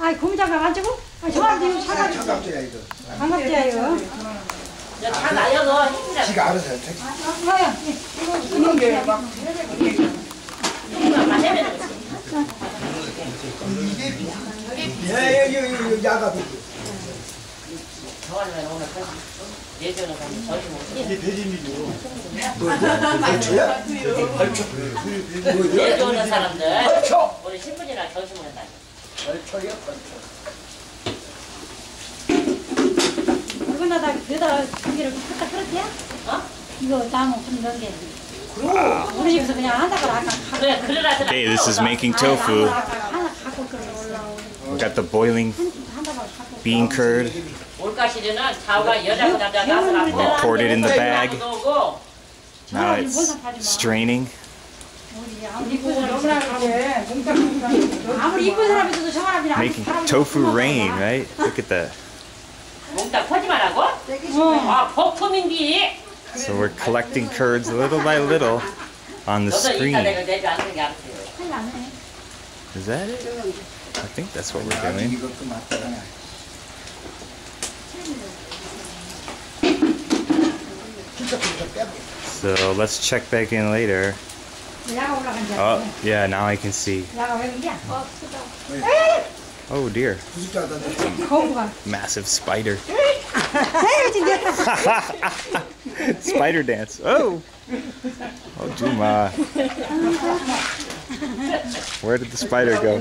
아이 고민다가 앉고 저한테 차가 차갑지야 이거. 차갑지야요. 차 나여서 힘들어. 지가 알아서 해. 아야 이거 이런 게막 조금만 해면 되지. 이게 예 야가 되지. 저한테 오늘 예전에 가면 저기 뭐 이게 대진이죠. 뭐야? 예전에 오는 사람들 우리 신분이나 결심을 했다. 얼초요? 얼초. 누구나 다 그다 고기를 갖다 그렇대야? 어? 이거 나무 굽는 게. 우리 집에서 그냥 한 닭을 아까 그래 그래라서. Hey, this is making tofu. 하나 갖고 올라오고. Got the boiling bean curd. 올가시는 자우가 여자고 남자 나서 나서. Poured it in the bag. Now it's straining. Making tofu rain, right? Look at that. So we're collecting curds little by little on the screen. Is that it? I think that's what we're doing. So let's check back in later. Oh, yeah, now I can see. Oh dear. Massive spider. Spider dance. Oh! Oh, Juma. Where did the spider go?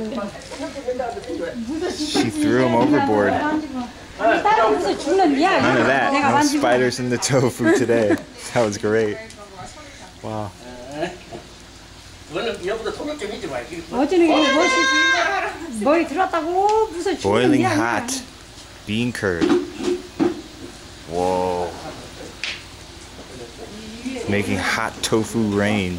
She threw him overboard. None of that. No spiders in the tofu today. That was great. Wow. Boiling hot bean curd. Whoa. Making hot tofu rain.